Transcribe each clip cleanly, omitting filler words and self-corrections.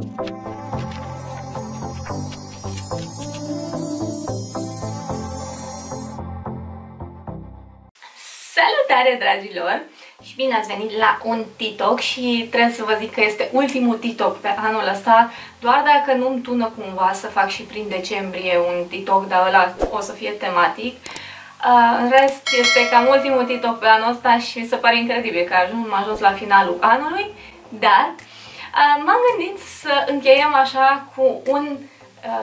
Salutare, dragilor! Și bine ați venit la un TikTok și trebuie să vă zic că este ultimul TikTok pe anul ăsta, doar dacă nu-mi tună cumva să fac și prin decembrie un TikTok, dar ăla o să fie tematic. În rest, este cam ultimul TikTok pe anul ăsta și se pare incredibil că am ajuns la finalul anului, dar m-am gândit să încheiem așa cu un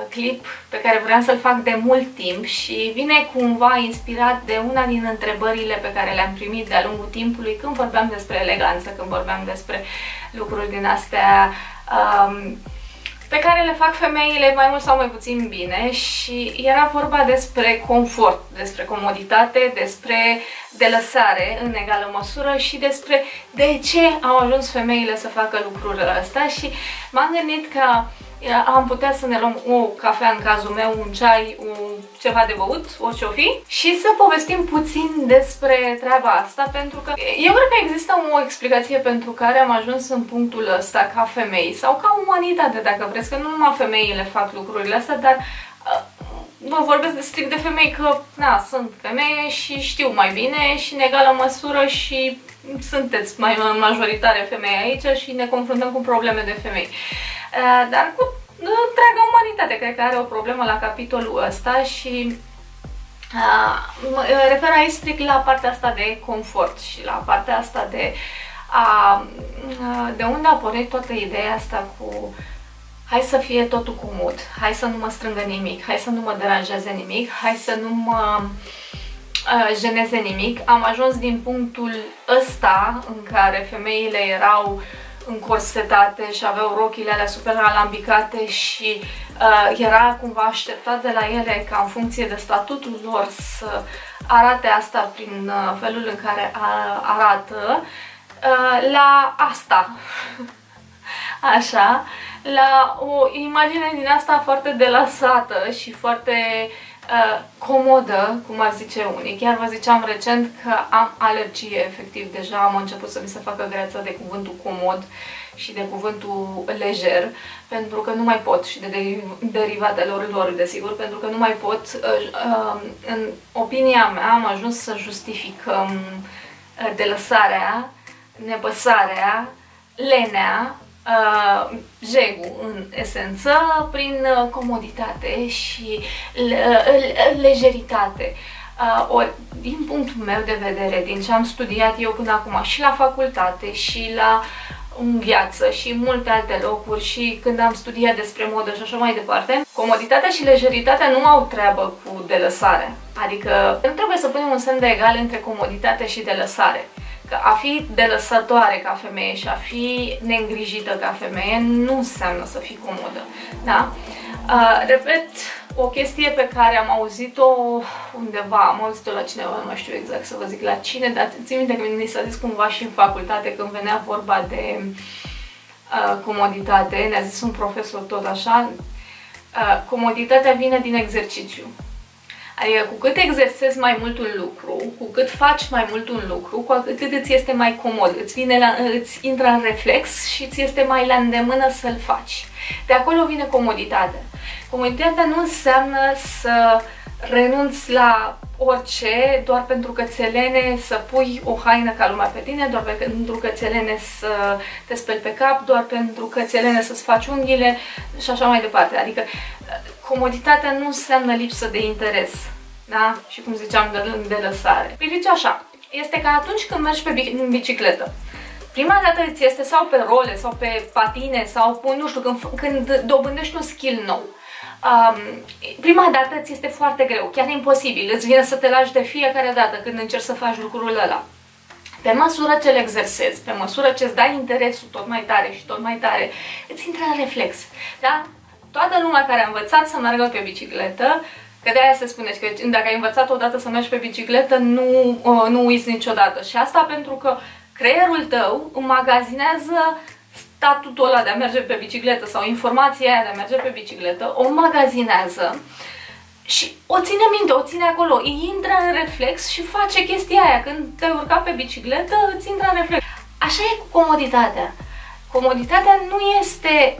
clip pe care vreau să-l fac de mult timp și vine cumva inspirat de una din întrebările pe care le-am primit de-a lungul timpului când vorbeam despre eleganță, când vorbeam despre lucruri din astea pe care le fac femeile mai mult sau mai puțin bine și era vorba despre confort, despre comoditate, despre delăsare în egală măsură și despre de ce au ajuns femeile să facă lucrurile astea și m-am gândit că am putea să ne luăm o cafea, în cazul meu, un ceai, ceva de băut, orice-o fi, și să povestim puțin despre treaba asta, pentru că eu cred că există o explicație pentru care am ajuns în punctul ăsta ca femei sau ca umanitate, dacă vreți, că nu numai femeile fac lucrurile astea, dar vă vorbesc strict de femei că, na, sunt femeie și știu mai bine și în egală măsură și sunteți mai majoritare femei aici și ne confruntăm cu probleme de femei. Dar cu întreaga umanitate, cred că are o problemă la capitolul ăsta și mă refer aici strict la partea asta de confort și la partea asta de unde a pornit toată ideea asta cu hai să fie totul comod, hai să nu mă strângă nimic, hai să nu mă deranjeze nimic, hai să nu mă jeneze nimic. Am ajuns din punctul ăsta în care femeile erau încorsetate și aveau rochile alea super alambicate și era cumva așteptat de la ele ca în funcție de statutul lor să arate asta prin felul în care arată, la asta așa, la o imagine din asta foarte delasată și foarte comodă, cum ar zice unii. Chiar vă ziceam recent că am alergie, efectiv, deja am început să mi se facă greață de cuvântul comod și de cuvântul lejer, pentru că nu mai pot, și de derivatelor lor, desigur, pentru că nu mai pot. În opinia mea am ajuns să justificăm delăsarea, nepăsarea, lenea, jegul în esență prin comoditate și lejeritate. Din punctul meu de vedere, din ce am studiat eu până acum și la facultate și la în viață și multe alte locuri și când am studiat despre modă și așa mai departe, comoditatea și lejeritatea nu au treabă cu delăsarea. Adică nu trebuie să punem un semn de egal între comoditate și delăsare. Că a fi delăsătoare ca femeie și a fi neîngrijită ca femeie nu înseamnă să fii comodă, da? Repet, o chestie pe care am auzit-o undeva, am auzit-o la cineva, nu știu exact să vă zic la cine, dar țin minte că mi s-a zis cumva și în facultate când venea vorba de comoditate, ne-a zis un profesor tot așa, comoditatea vine din exercițiu. Adică cu cât exersezi mai mult un lucru, cu cât faci mai mult un lucru, cu atât îți este mai comod, îți intră în reflex și îți este mai la îndemână să-l faci. De acolo vine comoditatea. Comoditatea nu înseamnă să renunți la orice doar pentru că ți-e lene să pui o haină ca lumea pe tine, doar pentru că ți-e lene să te speli pe cap, doar pentru că ți-e lene să-ți faci unghiile și așa mai departe. Adică comoditatea nu înseamnă lipsă de interes, da? Și cum ziceam, de lăsare. Priviți-o așa, este ca atunci când mergi pe bicicletă. Prima dată îți este sau pe role, sau pe patine, sau nu știu, când dobândești un skill nou. Prima dată ți este foarte greu, chiar imposibil, îți vine să te lași de fiecare dată când încerci să faci lucrul ăla. Pe măsură ce îl exersezi, pe măsură ce îți dai interesul tot mai tare și tot mai tare, îți intră în reflex, da? Toată lumea care a învățat să meargă pe bicicletă, că de aia se spune că dacă ai învățat odată să mergi pe bicicletă, nu uiți niciodată. Și asta pentru că creierul tău magazinează statutul ăla de a merge pe bicicletă sau informația aia de a merge pe bicicletă, o magazinează și o ține minte, o ține acolo, îi intră în reflex și face chestia aia. Când te urca pe bicicletă, îți intră în reflex. Așa e cu comoditatea. Comoditatea nu este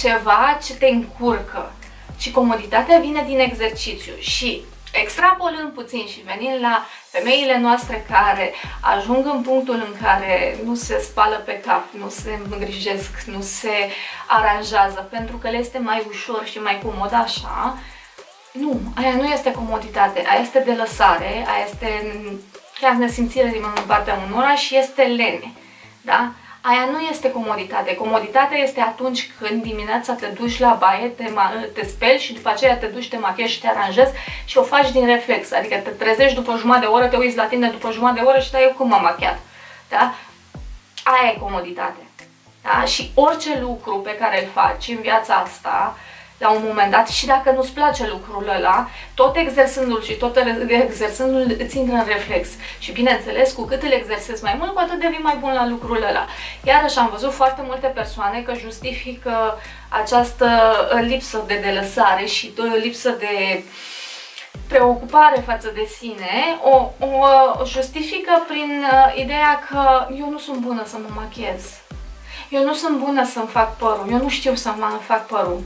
ceva ce te încurcă, ci comoditatea vine din exercițiu. Și extrapolând puțin și venind la femeile noastre care ajung în punctul în care nu se spală pe cap, nu se îngrijesc, nu se aranjează, pentru că le este mai ușor și mai comod așa, nu, aia nu este comoditate, aia este de lăsare, aia este chiar nesimțire din partea unora și este lene, da? Aia nu este comoditate. Comoditatea este atunci când dimineața te duci la baie, te speli și după aceea te duci, te machiezi și te aranjezi și o faci din reflex. Adică te trezești după jumătate de oră, te uiți la tine după jumătate de oră și dai eu cum m-am machiat. Da? Aia e comoditate. Da? Și orice lucru pe care îl faci în viața asta, la un moment dat, și dacă nu-ți place lucrul ăla, tot exersându-l și tot exersându-l îți intră în reflex. Și bineînțeles, cu cât îl exersezi mai mult, cu atât devii mai bun la lucrul ăla. Iarăși am văzut foarte multe persoane că justifică această lipsă de delăsare și lipsă de preocupare față de sine, o justifică prin ideea că eu nu sunt bună să mă machiez, eu nu sunt bună să-mi fac părul, eu nu știu să mă fac părul.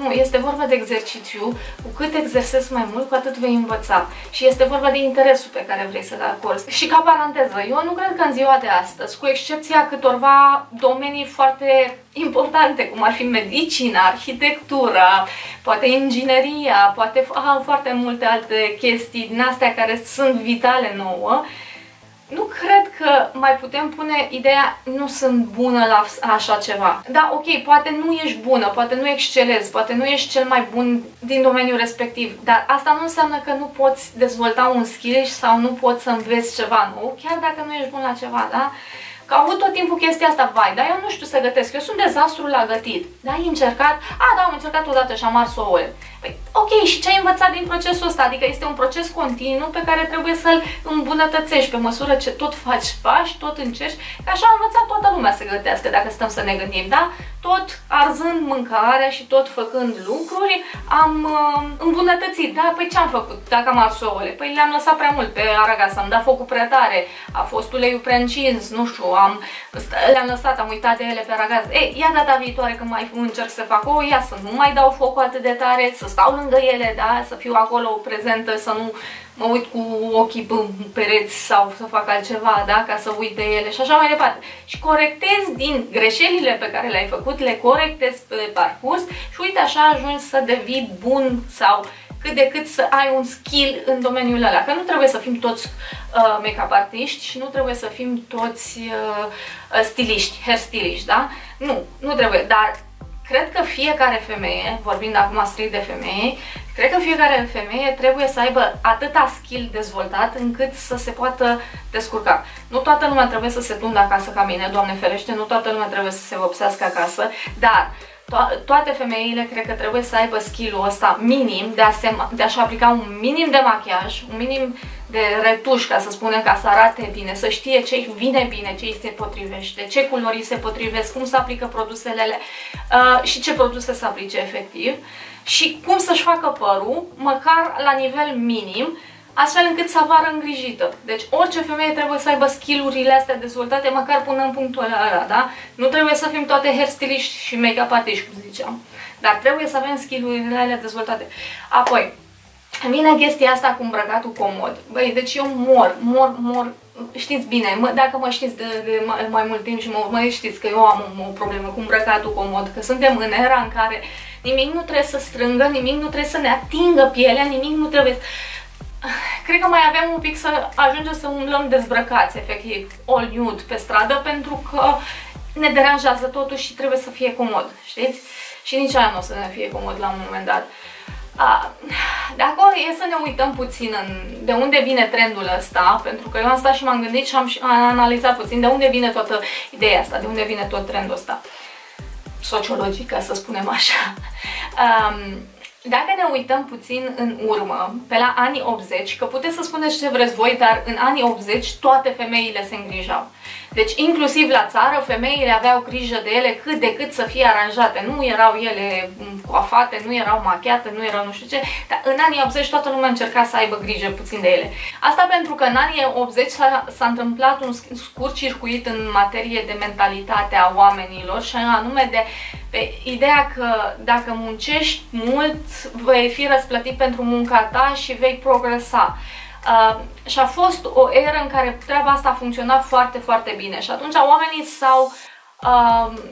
Nu, este vorba de exercițiu, cu cât exersezi mai mult, cu atât vei învăța. Și este vorba de interesul pe care vrei să-l acorzi. Și ca paranteză, eu nu cred că în ziua de astăzi, cu excepția câtorva domenii foarte importante, cum ar fi medicina, arhitectura, poate ingineria, poate foarte multe alte chestii din astea care sunt vitale nouă, nu cred că mai putem pune ideea nu sunt bună la așa ceva. Da, ok, poate nu ești bună, poate nu excelezi, poate nu ești cel mai bun din domeniul respectiv, dar asta nu înseamnă că nu poți dezvolta un skill sau nu poți să înveți ceva nou, chiar dacă nu ești bun la ceva, da? Că au avut tot timpul chestia asta, vai, dar eu nu știu să gătesc, eu sunt dezastru la gătit. Da, ai încercat? A, da, am încercat odată și am ars ouăle. Păi, ok, și ce ai învățat din procesul ăsta? Adică este un proces continuu pe care trebuie să-l îmbunătățești pe măsură ce tot faci pași, tot încerci, că așa a învățat toată lumea să gătească, dacă stăm să ne gândim, da? Tot arzând mâncarea și tot făcând lucruri, am îmbunătățit, da? Păi ce am făcut dacă am ars ouăle? Păi le-am lăsat prea mult pe aragaz, am dat focul prea tare, a fost uleiul prea încins, nu știu, le-am lăsat, am uitat de ele pe aragaz. Ei, ia data viitoare când mai încerc să fac ouă, ia să nu mai dau focul atât de tare, să stau lângă ele, da? Să fiu acolo prezentă, să nu mă uit cu ochii în pereți sau să fac altceva, da? Ca să uit de ele și așa mai departe. Și corectezi din greșelile pe care le-ai făcut, le corectezi pe parcurs și uite așa ajungi să devii bun sau cât de cât să ai un skill în domeniul ăla. Că nu trebuie să fim toți make-up artiști și nu trebuie să fim toți stiliști, hair stiliști, da? Nu, nu trebuie, dar cred că fiecare femeie, vorbind acum strict de femei, cred că fiecare femeie trebuie să aibă atâta skill dezvoltat încât să se poată descurca. Nu toată lumea trebuie să se tundă acasă ca mine, Doamne ferește, nu toată lumea trebuie să se vopsească acasă, dar toate femeile cred că trebuie să aibă skill-ul ăsta minim de a-și aplica un minim de machiaj, un minim de retuș, ca să spunem, ca să arate bine, să știe ce-i vine bine, ce-i se potrivește, ce culori se potrivesc, cum se aplică produsele și ce produse să aplice efectiv și cum să-și facă părul, măcar la nivel minim, astfel încât să apară îngrijită. Deci orice femeie trebuie să aibă skill-urile astea dezvoltate, măcar până în punctul ăla, da? Nu trebuie să fim toate hairstyliști și make-up artiști, cum ziceam. Dar trebuie să avem skill-urile alea dezvoltate. Apoi, vine chestia asta cu îmbrăcatul comod. Băi, deci eu mor. Știți bine, dacă mă știți de mai mult timp și mă știți că eu am o problemă cu îmbrăcatul comod, că suntem în era în care nimic nu trebuie să strângă, nimic nu trebuie să ne atingă pielea, nimic nu trebuie. Cred că mai avem un pic să ajungem să umblăm dezbrăcați, efectiv, all nude pe stradă, pentru că ne deranjează totuși și trebuie să fie comod, știți? Și nici aia nu o să ne fie comod la un moment dat. Dacă e să ne uităm puțin de unde vine trendul ăsta, pentru că eu am stat și m-am gândit și am analizat puțin de unde vine toată ideea asta, de unde vine tot trendul ăsta sociologic, ca să spunem așa. Dacă ne uităm puțin în urmă, pe la anii 80, că puteți să spuneți ce vreți voi, dar în anii 80 toate femeile se îngrijau. Deci inclusiv la țară femeile aveau grijă de ele cât de cât să fie aranjate. Nu erau ele coafate, nu erau machiate, nu erau nu știu ce, dar în anii 80 toată lumea încerca să aibă grijă puțin de ele. Asta pentru că în anii 80 s-a întâmplat un scurt circuit în materie de mentalitatea oamenilor și anume de ideea că dacă muncești mult, vei fi răsplătit pentru munca ta și vei progresa. Și a fost o eră în care treaba asta a funcționat foarte, foarte bine și atunci oamenii s-au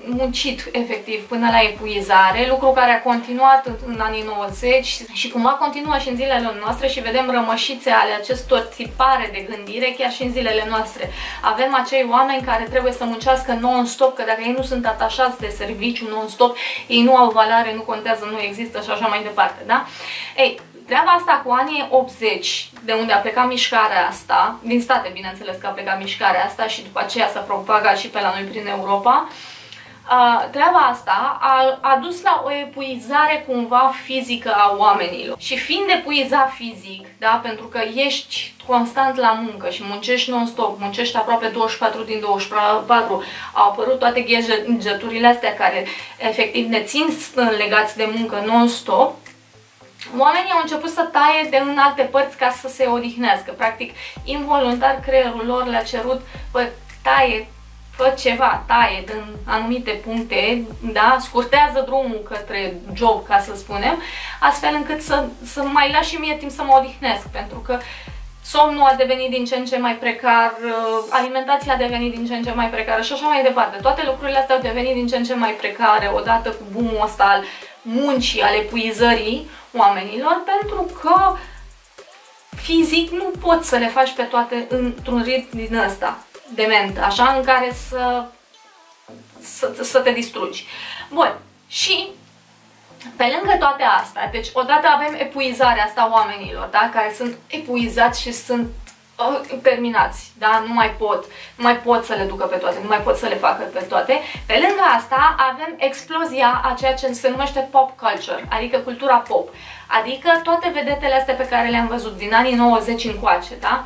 muncit efectiv până la epuizare, lucru care a continuat în anii 90 și cumva continuă și în zilele noastre și vedem rămășițe ale acestor tipare de gândire chiar și în zilele noastre. Avem acei oameni care trebuie să muncească non-stop, că dacă ei nu sunt atașați de serviciu non-stop, ei nu au valoare, nu contează, nu există și așa mai departe, da? Ei, treaba asta cu anii 80, de unde a plecat mișcarea asta, din state bineînțeles că a plecat mișcarea asta și după aceea s-a propagat și pe la noi prin Europa, treaba asta a dus la o epuizare cumva fizică a oamenilor. Și fiind epuizat fizic, da, pentru că ești constant la muncă și muncești non-stop, muncești aproape 24 din 24, au apărut toate gadgeturile astea care efectiv ne țin legați de muncă non-stop, oamenii au început să taie de în alte părți ca să se odihnească. Practic, involuntar, creierul lor le-a cerut, bă, taie, fă ceva, taie din anumite puncte, da? Scurtează drumul către job, ca să spunem, astfel încât să mai las și mie timp să mă odihnesc, pentru că somnul a devenit din ce în ce mai precar, alimentația a devenit din ce în ce mai precară și așa mai departe. Toate lucrurile astea au devenit din ce în ce mai precare odată cu boom-ul ăsta al muncii, al epuizării oamenilor, pentru că fizic nu poți să le faci pe toate într-un ritm din ăsta dement, așa, în care să te distrugi. Bun, și pe lângă toate astea, deci odată avem epuizarea asta oamenilor, da, care sunt epuizați și sunt terminați, da, nu mai pot să le ducă pe toate, nu mai pot să le facă pe toate. Pe lângă asta avem explozia a ceea ce se numește pop culture, adică cultura pop, adică toate vedetele astea pe care le-am văzut din anii 90 încoace, da?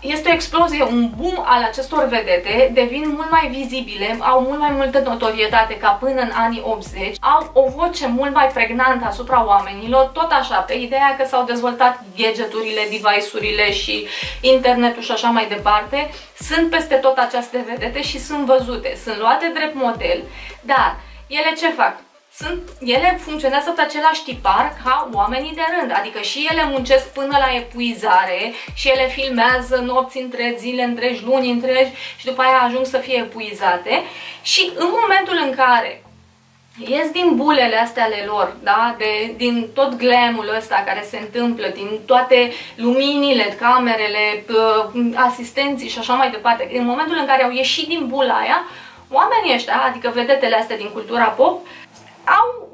Este o explozie, un boom al acestor vedete, devin mult mai vizibile, au mult mai multă notorietate ca până în anii 80, au o voce mult mai pregnantă asupra oamenilor, tot așa, pe ideea că s-au dezvoltat gadgeturile, device-urile și internetul și așa mai departe, sunt peste tot aceste vedete și sunt văzute, sunt luate drept model, dar ele ce fac? Ele funcționează pe același tipar ca oamenii de rând, adică și ele muncesc până la epuizare și ele filmează nopți întregi, zile întregi, luni întregi și după aia ajung să fie epuizate și în momentul în care ies din bulele astea ale lor, da? Din tot glamul ăsta care se întâmplă, din toate luminile, camerele, asistenții și așa mai departe, în momentul în care au ieșit din bula aia, oamenii ăștia, adică vedetele astea din cultura pop, au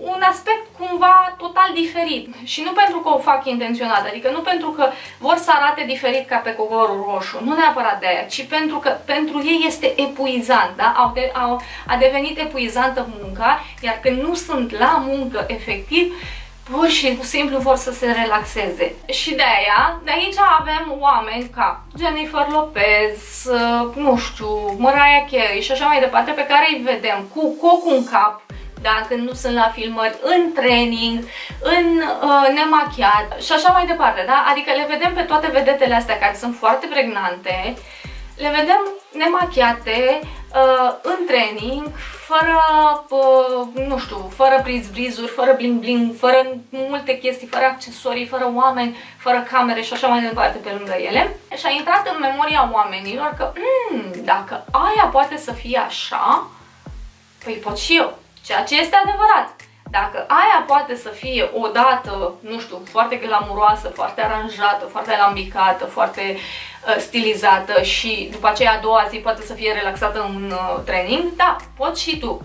un aspect cumva total diferit și nu pentru că o fac intenționat, adică nu pentru că vor să arate diferit ca pe covorul roșu, nu neapărat de aia, ci pentru că pentru ei este epuizant, da? A devenit epuizantă munca, iar când nu sunt la muncă efectiv, pur și simplu vor să se relaxeze. Și de aici avem oameni ca Jennifer Lopez, nu știu, Mariah Carey și așa mai departe, pe care îi vedem cu cocul în cap, da, când nu sunt la filmări, în training, în nemachiat și așa mai departe, da? Adică le vedem pe toate vedetele astea care sunt foarte pregnante, le vedem nemachiate, în training, fără, nu știu, fără brizuri, fără bling-bling, fără multe chestii, fără accesorii, fără oameni, fără camere și așa mai departe pe lângă ele. Și a intrat în memoria oamenilor că dacă aia poate să fie așa, păi pot și eu, ceea ce este adevărat. Dacă aia poate să fie odată, nu știu, foarte glamuroasă, foarte aranjată, foarte alambicată, foarte stilizată și după aceea a doua zi poate să fie relaxată în training, da, poți și tu.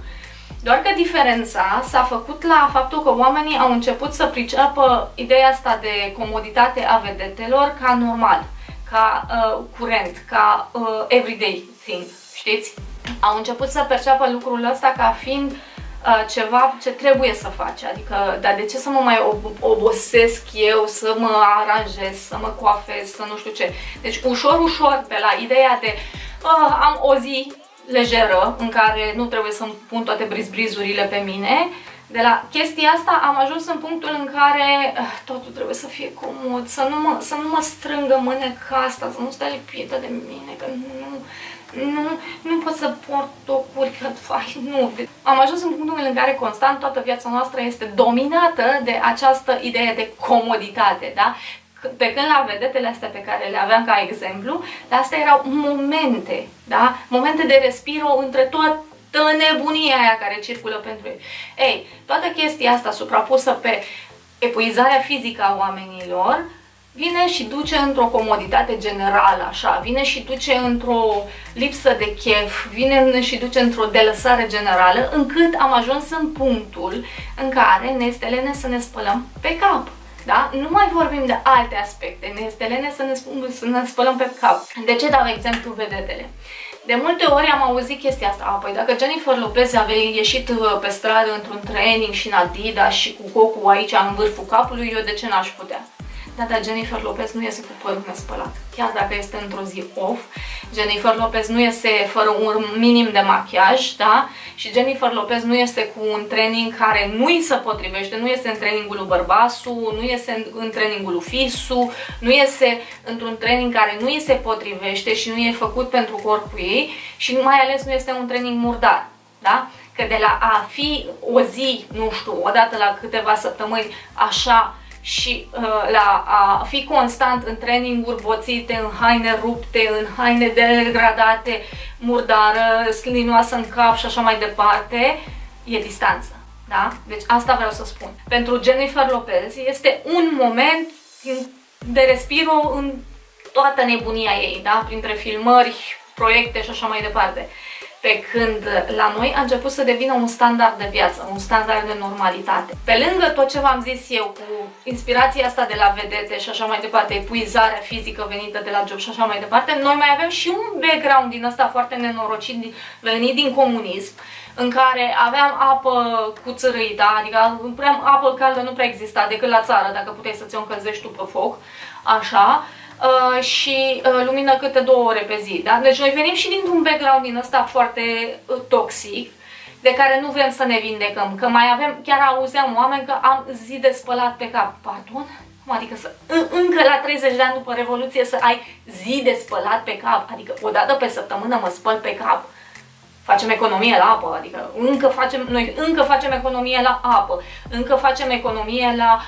Doar că diferența s-a făcut la faptul că oamenii au început să priceapă ideea asta de comoditate a vedetelor ca normal, ca curent, ca everyday thing, știți? Au început să perceapă lucrul ăsta ca fiind ceva ce trebuie să faci, adică, dar de ce să mă mai obosesc eu, să mă aranjez, să mă coafez, să nu știu ce. Deci ușor, ușor, pe la ideea de am o zi lejeră în care nu trebuie să-mi pun toate brizurile pe mine, de la chestia asta am ajuns în punctul în care totul trebuie să fie comod, să nu mă strângă mâneca asta, să nu stea lipită de mine, că nu... Nu pot să port o curică, nu. Am ajuns în punctul în care constant toată viața noastră este dominată de această idee de comoditate, da? Pe când la vedetele astea pe care le aveam ca exemplu, dar astea erau momente, da? Momente de respiro între toată nebunia aia care circulă pentru ei. Ei, toată chestia asta suprapusă pe epuizarea fizică a oamenilor vine și duce într-o comoditate generală, așa, vine și duce într-o lipsă de chef, vine și duce într-o delăsare generală, încât am ajuns în punctul în care ne este lene să ne spălăm pe cap. Da? Nu mai vorbim de alte aspecte, ne este lene să ne spălăm pe cap. De ce dau exemplu vedetele? De multe ori am auzit chestia asta, păi dacă Jennifer Lopez avea ieșit pe stradă într-un training și în Adidas și cu cocul aici în vârful capului, eu de ce n-aș putea? Da, dar Jennifer Lopez nu iese cu părul nespălat. Chiar dacă este într-o zi off, Jennifer Lopez nu iese fără un minim de machiaj, da? Și Jennifer Lopez nu iese cu un training care nu-i se potrivește, nu iese în trainingul lui Bărbasu, nu iese în trainingul lui Fisu, nu iese într-un training care nu-i se potrivește și nu e făcut pentru corpul ei și mai ales nu este un training murdar, da? Că de la a fi o zi, nu știu, o dată la câteva săptămâni, așa, și la a fi constant în traininguri boțite, în haine rupte, în haine degradate, murdară, slinoasă în cap și așa mai departe, e distanță, da? Deci asta vreau să spun. Pentru Jennifer Lopez este un moment de respiro în toată nebunia ei, da? Printre filmări, proiecte și așa mai departe. Pe când la noi a început să devină un standard de viață, un standard de normalitate. Pe lângă tot ce v-am zis eu cu inspirația asta de la vedete și așa mai departe, epuizarea fizică venită de la job și așa mai departe, noi mai avem și un background din ăsta foarte nenorocit venit din comunism, în care aveam apă cu țărâi, da? Adică apă caldă nu prea exista decât la țară, dacă puteai să ți-o încălzești tu pe foc, așa. Și lumină câte 2 ore pe zi, da? Deci noi venim și dintr-un background din ăsta foarte toxic, de care nu vrem să ne vindecăm, că mai avem, chiar auzeam oameni că am zi de spălat pe cap. Pardon? Cum adică să, încă la 30 de ani după Revoluție să ai zi de spălat pe cap? Adică o dată pe săptămână mă spăl pe cap. Facem economie la apă, adică noi încă facem economie la apă, încă facem economie la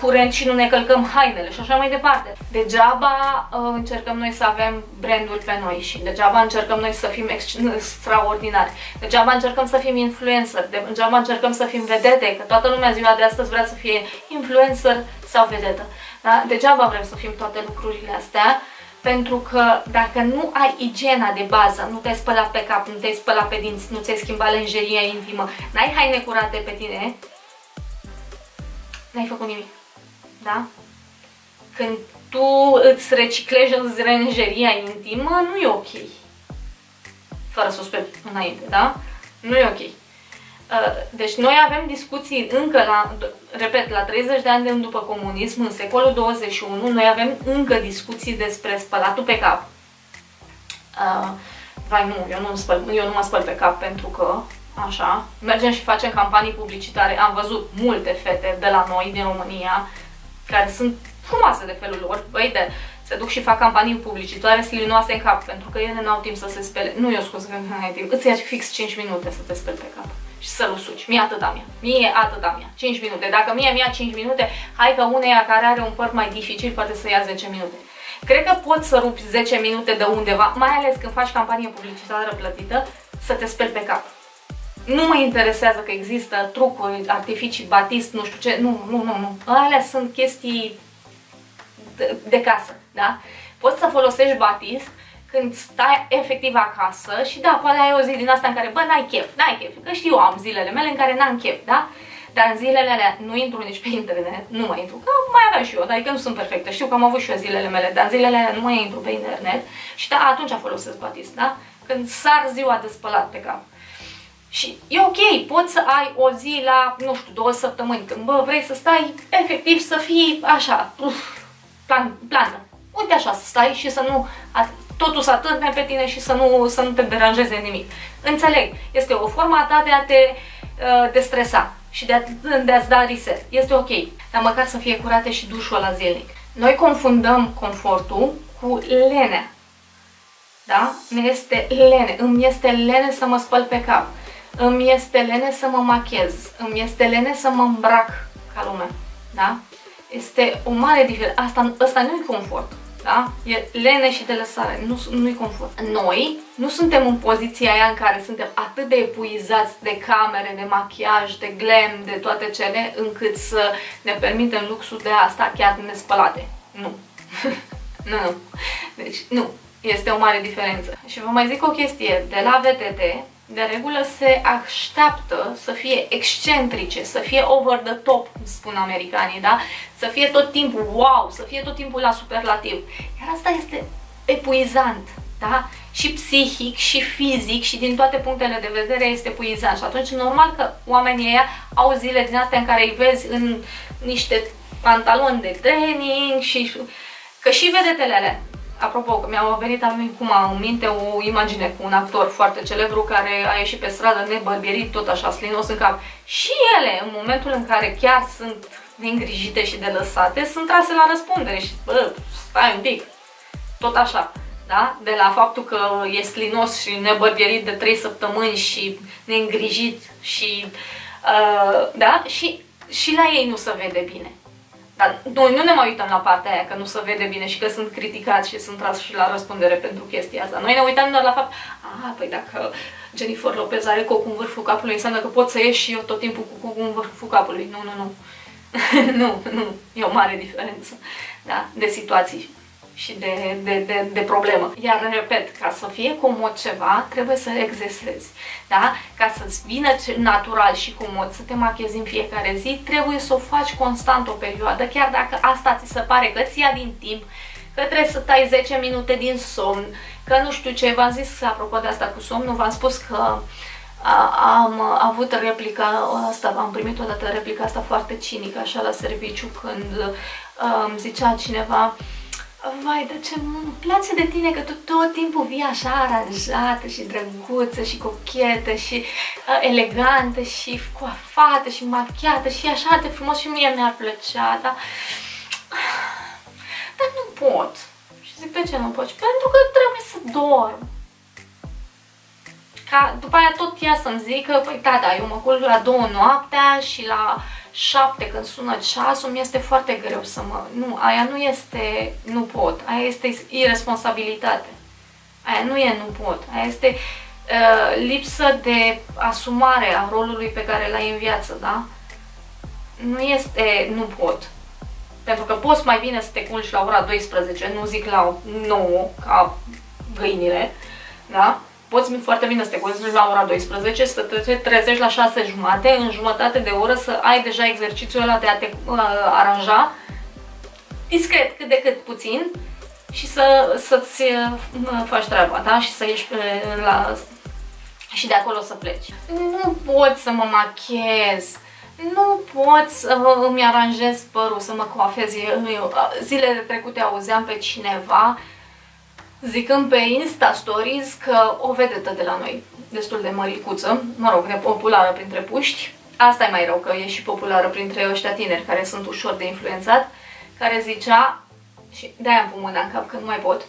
curent și nu ne călcăm hainele și așa mai departe. Degeaba încercăm noi să avem branduri pe noi și degeaba încercăm noi să fim extraordinari, degeaba încercăm să fim influencer, degeaba încercăm să fim vedete, că toată lumea ziua de astăzi vrea să fie influencer sau vedetă. Da? Degeaba vrem să fim toate lucrurile astea. Pentru că dacă nu ai igiena de bază, nu te-ai spălat pe cap, nu te-ai spălat pe dinți, nu ți-ai schimbat lenjeria intimă, n-ai haine curate pe tine, n-ai făcut nimic, da? Când tu îți reciclezi lenjeria intimă, nu e ok. Fără să o speli înainte, da? Nu e ok. Deci noi avem discuții încă la, repet, la 30 de ani după comunism, în secolul 21, noi avem încă discuții despre spălatul pe cap. Vai nu, eu nu mă spăl pe cap pentru că, așa, mergem și facem campanii publicitare. Am văzut multe fete de la noi, din România, care sunt frumoase de felul lor, băi, de, se duc și fac campanii publicitare slinoase în cap, pentru că ele n-au timp să se spele. Nu, eu scuz că nu ai timp, îți ia fix 5 minute să te speli pe cap și să-l suci. Mie atâta mea. Mie atâta mea. 5 minute. Dacă mie 5 minute, hai că uneia care are un păr mai dificil poate să ia 10 minute. Cred că poți să rupi 10 minute de undeva, mai ales când faci campanie publicitară plătită, să te speli pe cap. Nu mă interesează că există trucuri, artificii, batist, nu știu ce. Nu. Alea sunt chestii de casă, da? Poți să folosești batist când stai efectiv acasă și da, poate ai o zi din asta în care, bă, n-ai chef, n-ai chef, că știu, am zilele mele în care n-am chef, da? Dar în zilele alea nu intru nici pe internet, nu mai intru, că mai aveam și eu, dar adică nu sunt perfectă, știu că am avut și eu zilele mele, dar în zilele alea nu mai intru pe internet și da, atunci folosesc batist, da? Când sar ziua de spălat pe cap. Și e ok, poți să ai o zi la, nu știu, 2 săptămâni, când, bă, vrei să stai efectiv să fii așa, plantă. Uite așa, să stai și să nu... totul să atârne pe tine și să nu te deranjeze nimic. Înțeleg, este o formă a ta de a te destresa și de a-ți da reset. Este ok, dar măcar să fie curate și dușul ăla zilnic. Noi confundăm confortul cu lenea. Da? Ne este lene. Îmi este lene să mă spăl pe cap. Îmi este lene să mă machiez. Îmi este lene să mă îmbrac ca lumea. Da? Este o mare diferență. Asta nu-i confort. Da? E lene și de lăsare. Nu-i confort. Noi nu suntem în poziția aia în care suntem atât de epuizați de camere, de machiaj, de glam, de toate cele, încât să ne permitem luxul de asta chiar nespălate. Nu. Nu. Deci, nu. Este o mare diferență. Și vă mai zic o chestie. De la VTT, de regulă se așteaptă să fie excentrice, să fie over the top, spun americanii, da? Să fie tot timpul wow, să fie tot timpul la superlativ. Iar asta este epuizant, da? Și psihic, și fizic, și din toate punctele de vedere este epuizant. Și atunci, normal că oamenii ăia au zile din astea în care îi vezi în niște pantaloni de training și... Că și vedetele alea. Apropo, că mi-a venit acum în minte o imagine cu un actor foarte celebru care a ieșit pe stradă nebărbierit, tot așa, slinos în cap. Și ele, în momentul în care chiar sunt neîngrijite și de lăsate, sunt trase la răspundere și, bă, stai un pic, tot așa, da? De la faptul că e slinos și nebărbierit de 3 săptămâni și neîngrijit și, da? Și la ei nu se vede bine. Dar noi nu ne mai uităm la partea aia, că nu se vede bine și că sunt criticați și sunt trași la răspundere pentru chestia asta. Noi ne uităm doar la fapt, a, păi dacă Jennifer Lopez are cocul în vârful capului, înseamnă că pot să ieși și eu tot timpul cu cocul în vârful capului. Nu, nu, nu. Nu, nu. E o mare diferență, da? De situații și de problemă. Iar, repet, ca să fie comod ceva, trebuie să exersezi, da? Ca să-ți vină natural și comod să te machiezi în fiecare zi, trebuie să o faci constant o perioadă, chiar dacă asta ți se pare că ți ia din timp, că trebuie să tai 10 minute din somn, că nu știu ce, v-am zis, apropo de asta cu somnul, v-am spus că am avut replica asta, am primit odată replica asta foarte cinică, așa, la serviciu, când îmi zicea cineva: vai, dar ce îmi place de tine că tu tot timpul vii așa aranjată și drăguță și cochetă și elegantă și coafată și machiată și așa de frumos și mie mi-ar plăcea, da? Dar nu pot. Și zic, de ce nu poți? Pentru că trebuie să dorm. Ca după aia tot ea să-mi zică, păi da, da, eu mă culc la 2 noaptea și la 7 când sună ceasul, mi-este foarte greu să mă... Nu, aia nu este nu pot, aia este irresponsabilitate. Aia nu e nu pot, aia este lipsă de asumare a rolului pe care l-ai în viață, da? Nu este nu pot. Pentru că poți mai bine să te culci la ora 12, nu zic la 9, ca găinile, da? Poți foarte bine să te culci la ora 12, să te trezești la 6:30, în jumătate de oră să ai deja exercițiul ăla de a te aranja, discret, cât de cât puțin, și să-ți faci treaba, da? Și să ieși și de acolo să pleci. Nu pot să mă machiez, nu pot să îmi aranjez părul, să mă coafez. Zilele trecute auzeam pe cineva zicând pe Insta Stories că o vedetă de la noi, destul de măricuță, mă rog, populară printre puști, asta e mai rău că e și populară printre ăștia tineri care sunt ușor de influențat, care zicea, și de-aia îmi pun mâna în cap că nu mai pot,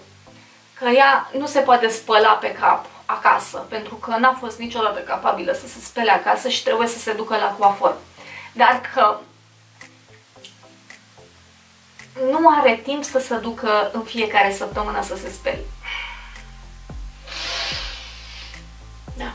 că ea nu se poate spăla pe cap acasă, pentru că n-a fost niciodată capabilă să se spele acasă și trebuie să se ducă la coafor. Dar că nu are timp să se ducă în fiecare săptămână să se speli. Da.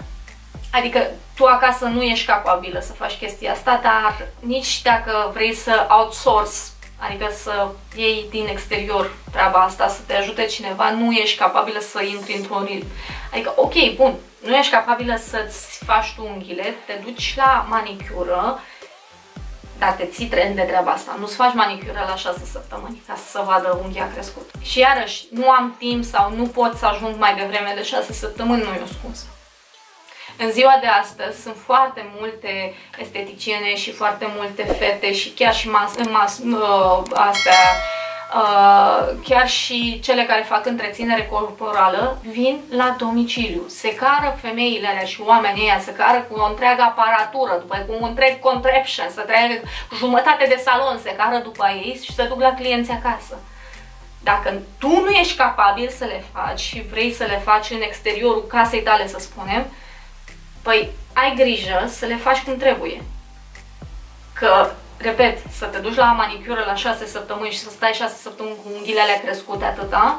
Adică tu acasă nu ești capabilă să faci chestia asta, dar nici dacă vrei să outsource, adică să iei din exterior treaba asta, să te ajute cineva, nu ești capabilă să intri într-un ritm. Adică, ok, bun, nu ești capabilă să-ți faci tu unghiile, te duci la manicură, dar te ții tren de treaba asta. Nu-ți faci manicură la 6 săptămâni ca să se vadă unghia crescut. Și iarăși, nu am timp sau nu pot să ajung mai devreme de 6 săptămâni, nu e o scuză. În ziua de astăzi sunt foarte multe esteticiene și foarte multe fete și chiar și chiar și cele care fac întreținere corporală vin la domiciliu. Se cară femeile alea și oamenii ăia, se cară cu o întreagă aparatură, după cu un întreg contraption, se trage jumătate de salon, se cară după ei și se duc la clienți acasă. Dacă tu nu ești capabil să le faci și vrei să le faci în exteriorul casei tale, să spunem, păi ai grijă să le faci cum trebuie. Că, repet, să te duci la manicură la 6 săptămâni și să stai 6 săptămâni cu unghiile alea crescute atâta,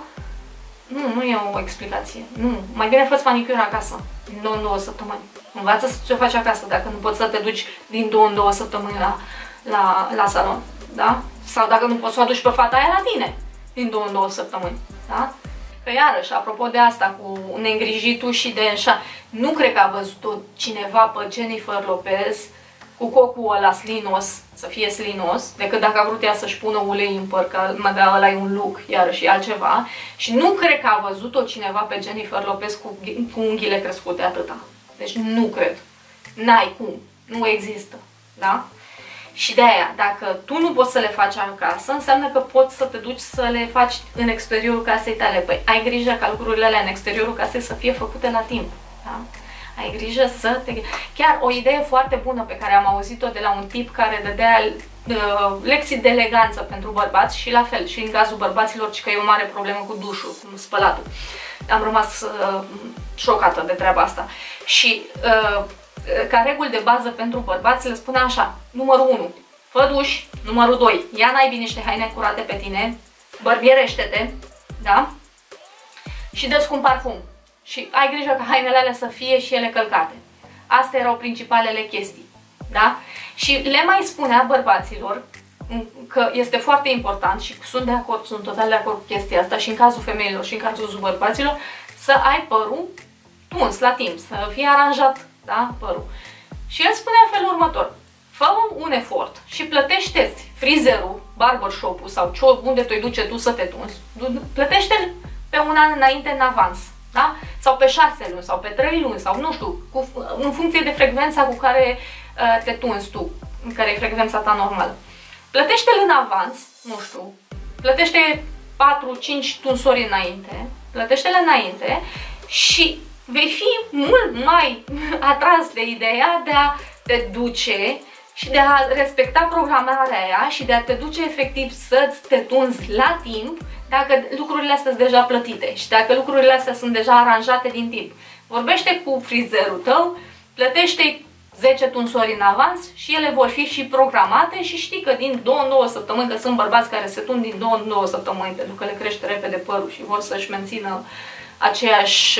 nu, nu e o explicație. Nu, mai bine fă-ți manicură acasă, din 2 în 2 săptămâni. Învață să ți-o faci acasă, dacă nu poți să te duci din 2 în 2 săptămâni la salon, da? Sau dacă nu poți să o aduci pe fata aia la tine, din 2 în 2 săptămâni, da? Că iarăși, apropo de asta cu neîngrijitul și de așa, nu cred că a văzut cineva pe Jennifer Lopez cu cocul ăla slinos, să fie slinos, decât dacă a vrut ea să-și pună ulei în păr, că da, ăla e un look, iarăși, altceva. Și nu cred că a văzut-o cineva pe Jennifer Lopez cu unghiile crescute atâta. Deci nu cred. N-ai cum. Nu există. Da? Și de aia, dacă tu nu poți să le faci acasă, înseamnă că poți să te duci să le faci în exteriorul casei tale. Păi ai grijă ca lucrurile alea în exteriorul casei să fie făcute la timp. Da? Ai grijă să te... Chiar o idee foarte bună pe care am auzit-o de la un tip care dădea lecții de eleganță pentru bărbați și la fel, și în cazul bărbaților, ci că e o mare problemă cu dușul, cu spălatul. Am rămas șocată de treaba asta. Și ca reguli de bază pentru bărbați le spune așa: numărul 1, fă duș, numărul 2, ia naibii niște haine curate pe tine, bărbierește-te, da? Și dă-ți cu un parfum. Și ai grijă ca hainele alea să fie și ele călcate. Astea erau principalele chestii, da? Și le mai spunea bărbaților că este foarte important, și sunt de acord, sunt total de acord cu chestia asta și în cazul femeilor și în cazul bărbaților, să ai părul tuns la timp, să fie aranjat, da, părul. Și el spunea felul următor: fă un efort și plătește-ți frizerul, barbershop-ul sau unde te duce tu să te tunzi, plătește-l pe un an înainte în avans. Da? Sau pe 6 luni, sau pe 3 luni, sau nu știu, în funcție de frecvența cu care te tunzi tu, în care e frecvența ta normală. Plătește-l în avans, nu știu, plătește 4-5 tunsori înainte, plătește-le înainte și vei fi mult mai atras de ideea de a te duce și de a respecta programarea aia și de a te duce efectiv să-ți te tunzi la timp, dacă lucrurile astea sunt deja plătite și dacă lucrurile astea sunt deja aranjate din timp. Vorbește cu frizerul tău, plătește-i 10 tunsori în avans și ele vor fi și programate și știi că din 2 în 2 săptămâni, că sunt bărbați care se tun din 2 în 2 săptămâni pentru că le crește repede părul și vor să-și mențină aceeași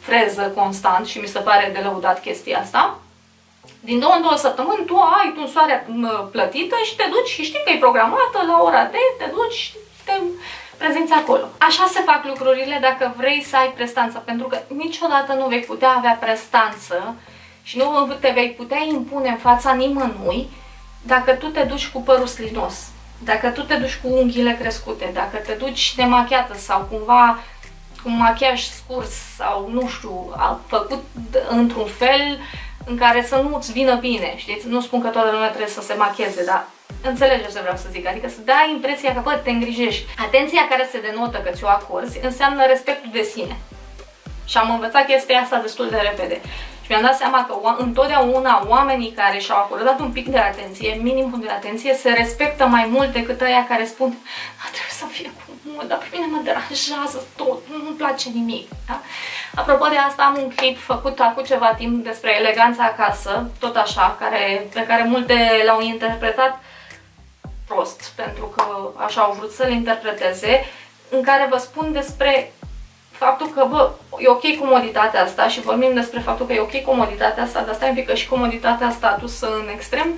freză constant și mi se pare de lăudat chestia asta. Din 2 în 2 săptămâni tu ai tunsoarea plătită și te duci și știi că e programată la ora de, te duci și te... prezenți acolo. Așa se fac lucrurile dacă vrei să ai prestanță, pentru că niciodată nu vei putea avea prestanță și nu te vei putea impune în fața nimănui dacă tu te duci cu părul slinos, dacă tu te duci cu unghiile crescute, dacă te duci nemachiată sau cumva cu machiaj scurs sau nu știu, făcut într-un fel în care să nu-ți vină bine. Știți? Nu spun că toată lumea trebuie să se machieze, dar înțelegeți ce vreau să zic, adică să dai impresia că, bă, te îngrijești. Atenția care se denotă că ți-o acorzi înseamnă respectul de sine. Și am învățat chestia asta destul de repede. Și mi-am dat seama că întotdeauna oamenii care și-au acordat un pic de atenție, minimul de atenție, se respectă mai mult decât aia care spun: a, trebuie să fie cu mult, dar pe mine mă deranjează tot, nu-mi place nimic. Da? Apropo de asta, am un clip făcut acum ceva timp despre eleganța acasă, tot așa, pe care multe l-au interpretat prost, pentru că așa au vrut să-l interpreteze, în care vă spun despre faptul că, bă, e ok comoditatea asta și vorbim despre faptul că e ok comoditatea asta, dar stai un pic că și comoditatea asta adusă în extrem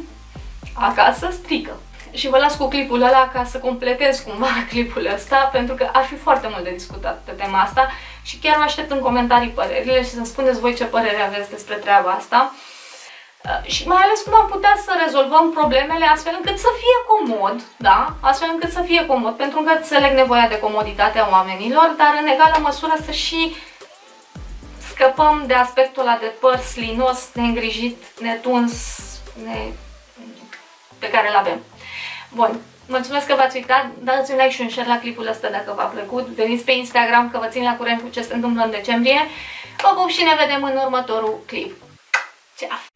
acasă strică. Și vă las cu clipul ăla ca să completez cumva clipul ăsta, pentru că ar fi foarte mult de discutat pe tema asta și chiar vă aștept în comentarii părerile și să-mi spuneți voi ce părere aveți despre treaba asta. Și mai ales cum am putea să rezolvăm problemele astfel încât să fie comod, da? Astfel încât să fie comod, pentru că înțeleg nevoia de comoditate a oamenilor, dar în egală măsură să și scăpăm de aspectul ăla de păr slinos, neîngrijit, netuns, pe care îl avem. Bun, mulțumesc că v-ați uitat, dați un like și un share la clipul ăsta dacă v-a plăcut, veniți pe Instagram că vă țin la curent cu ce se întâmplă în decembrie, vă pup și ne vedem în următorul clip. Ceau!